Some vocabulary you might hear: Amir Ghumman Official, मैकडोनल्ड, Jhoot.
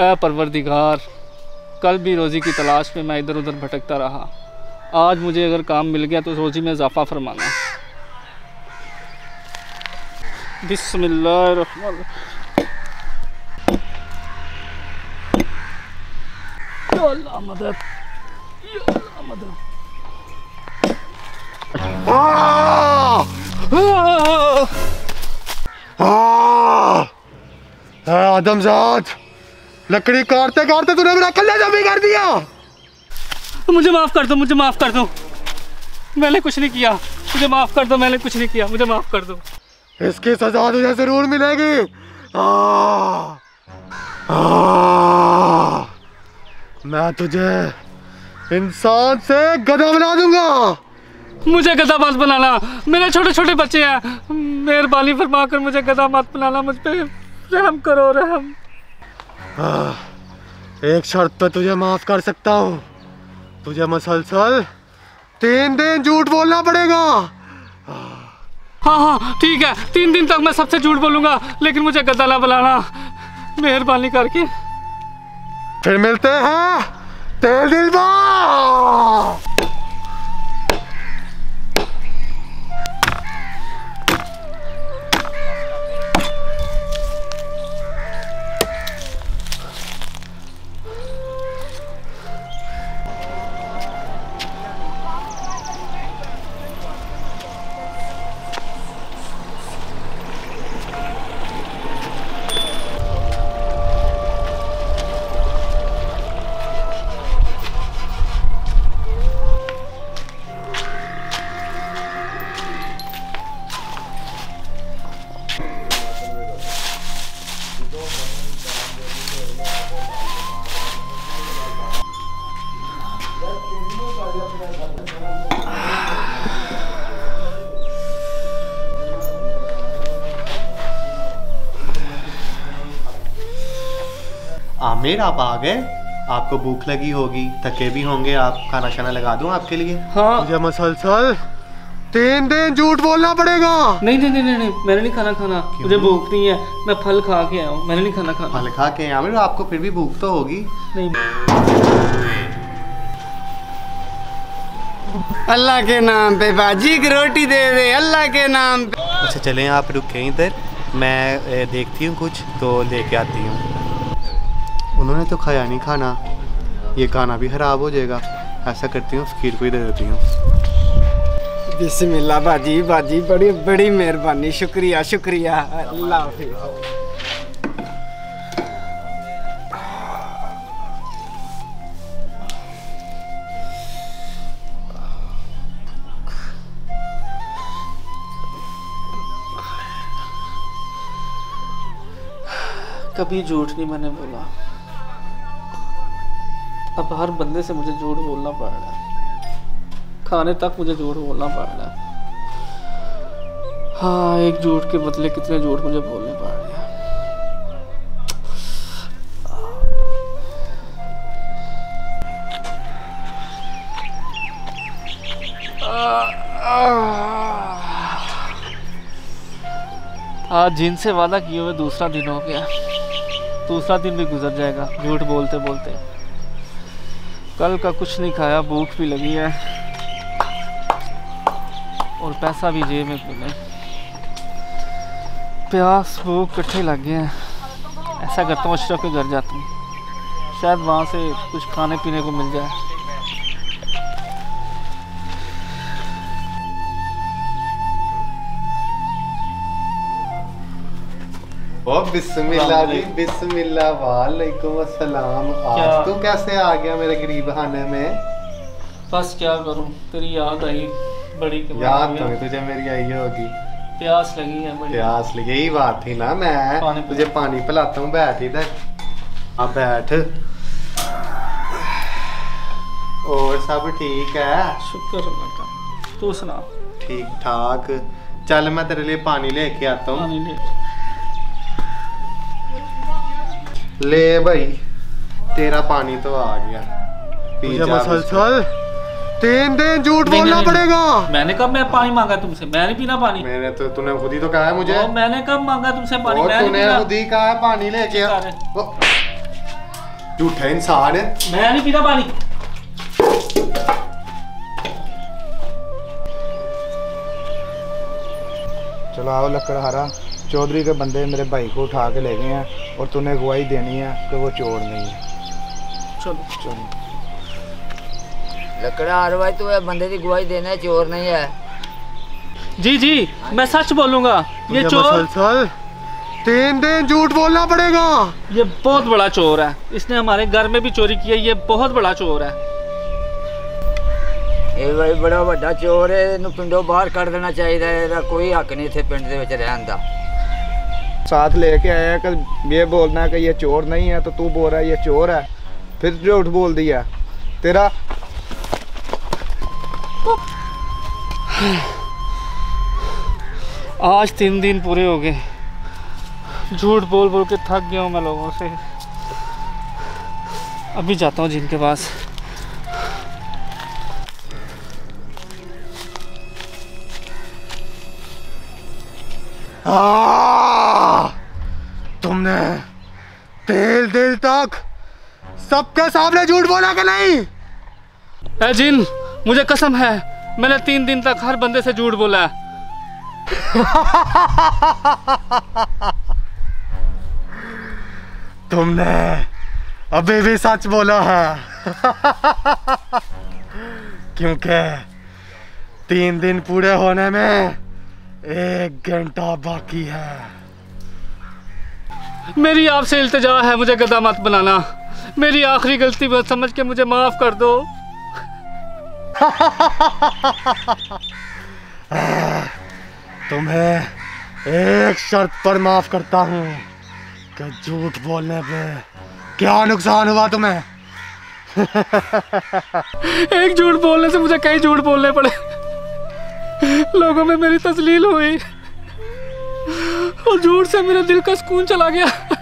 ऐ परवरदिगार, कल भी रोज़ी की तलाश में मैं इधर उधर भटकता रहा। आज मुझे अगर काम मिल गया तो रोज़ी में इजाफ़ा फरमाना। बिस्मिल्लाह। अल्लाह मदद, अल्लाह मदद। आदमजाद, लकड़ी काटते काटते तूने मेरा कलेजा भी कर दिया। मुझे माफ़ कर दो, मुझे माफ़ कर दो, मैंने कुछ नहीं किया। मुझे माफ़ कर दो, मैंने कुछ नहीं किया। मुझे माफ़ कर दो। इसकी सजा तुझे जरूर मिलेगी। मैं तुझे इंसान से गधा बना दूंगा। मुझे गधाबाज बनाना, मेरे छोटे छोटे बच्चे हैं, मेहरबानी फरमा कर मुझे गधा मत बनाना। मुझ पर रहम करो, रहम। एक शर्त पे तुझे माफ कर सकता हूँ, तुझे मसलसल 3 दिन झूठ बोलना पड़ेगा। हाँ हाँ ठीक है, 3 दिन तक मैं सबसे झूठ बोलूंगा, लेकिन मुझे गधा ना बनाना, मेहरबानी करके। फिर मिलते हैं तेल दिल बा। आमिर, आप आ गए? आपको भूख लगी होगी, थके भी होंगे आप। खाना शाना लगा दूं आपके लिए? हाँ। मुझे मसलसल 3 दिन झूठ बोलना पड़ेगा। नहीं नहीं नहीं नहीं, नहीं। मैंने नहीं खाना खाना। मुझे भूख नहीं है, मैं फल खा के आया हूँ, मैंने नहीं खाना खाना। फल खा के? आमिर आपको फिर भी भूख तो होगी। नहीं। अल्लाह के नाम पे बाजी की रोटी दे दे, अल्लाह के नाम पे। अच्छा चलें, आप रुकें इधर, मैं देखती हूँ कुछ तो लेके आती हूँ। उन्होंने तो खाया नहीं खाना, ये खाना भी ख़राब हो जाएगा। ऐसा करती हूँ, फकीर को ही दे देती हूँ। बिस्मिल्लाह बाजी, बाजी बड़ी बड़ी मेहरबानी, शुक्रिया शुक्रिया। अल्लाह हाफिज़। कभी झूठ नहीं मैंने बोला, अब हर बंदे से मुझे झूठ बोलना पड़ रहा है, खाने तक मुझे झूठ बोलना पड़ रहा है। हाँ, एक झूठ के बदले कितने झूठ मुझे बोलने पड़ रहे हैं। आज जिनसे वादा किए हुए दूसरा दिन हो गया, दूसरा दिन भी गुजर जाएगा झूठ बोलते बोलते। कल का कुछ नहीं खाया, भूख भी लगी है और पैसा भी जेब में नहीं। प्यास भूख इकट्ठे लग गए हैं। ऐसा करता हूँ, अशरफ के घर जाता हूँ, शायद वहाँ से कुछ खाने पीने को मिल जाए। बिस्मिल्लाह जी, बिस्मिल्लाह, वालेकुम अस्सलाम। आज तू कैसे आ गया मेरे गरीबखाने में? बस क्या करूं, तेरी याद आई, बड़ी याद तो तुझे मेरी आई होगी। प्यास लगी है, बड़ी प्यास लगी। यही बात थी ना, मैं तुझे पानी पिलाता हूँ, बैठ इधर। हाँ बैठ। और सब ठीक है? शुक्र अल्लाह का, तू सुना? ठीक ठाक। चल मैं तेरे लिए पानी लेके आता हूँ। ले भाई, तेरा पानी तो आ गया। तुझे मसलसल 3 दिन झूठ बोलना पड़ेगा। मैंने कब मैं पानी मांगा तुमसे? मैंने पीना पानी? मैंने तो, तूने खुद ही तो कहा है मुझे। मैंने कब मांगा तुमसे पानी? मैंने खुद ही कहा है पानी लेके। झूठा इंसान है। मैं नहीं पीता पानी। चलो आओ लकड़हारा, चौधरी के बंदे मेरे भाई को उठा के ले गए हैं और तूने गवाही देनी है कि वो चोर नहीं है। चलो चलो लकड़हार भाई, तो ये बंदे की गवाही देना है, चोर नहीं है। जी जी मैं सच बोलूंगा, ये चोर 3 दिन झूठ बोलना पड़ेगा। ये बहुत बड़ा चोर है, इसने हमारे घर में भी चोरी की है, ये बहुत बड़ा चोर है। ये भाई बड़ा बड़ा चोर है, इन्हें पिंडों बाहर कर देना चाहिए, कोई हक नहीं थे पिंड के विच रहन दा। साथ लेके आया कि ये बोलना है कि ये चोर नहीं है, तो तू बोल रहा है ये चोर है, फिर झूठ बोल दिया तेरा। आज 3 दिन पूरे हो गए झूठ बोल बोल के थक गया हूँ मैं लोगों से। अभी जाता हूँ जिनके पास। तुमने 13 दिन तक सबके सामने झूठ बोला कि नहीं? ए जिन, मुझे कसम है मैंने 3 दिन तक हर बंदे से झूठ बोला। तुमने अभी भी सच बोला है। क्योंकि 3 दिन पूरे होने में 1 घंटा बाकी है। मेरी आपसे इल्तिजा है, मुझे गधा मत बनाना। मेरी आखिरी गलती बहुत समझ के मुझे माफ कर दो। तुम्हें एक शर्त पर माफ करता हूँ कि झूठ बोलने पे क्या नुकसान हुआ तुम्हें। एक झूठ बोलने से मुझे कई झूठ बोलने पड़े, लोगों में मेरी तजलील हुई और झूठ से मेरा दिल का सुकून चला गया।